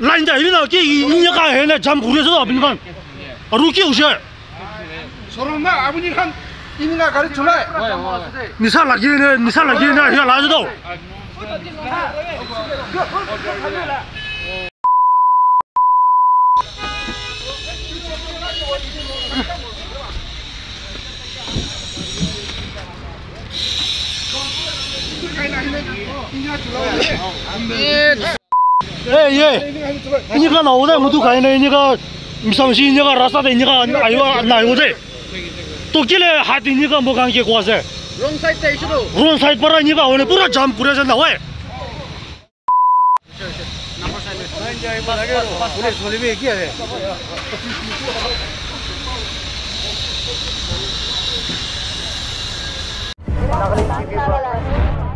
Line that you know, in your car and a jump with up in one. A rookie, sir. So now, when you come in the car tonight, Misala, you know, I don't know. 니가 나오자 모두 가이네 니가 미상시 니가 라사다 니가 아이와 나오자 또 길에 하디 니가 뭐 관계 고아세 롱사이트 이슈로 롱사이트 바라 니가 오늘 뿌라 잠 뿌려서 나와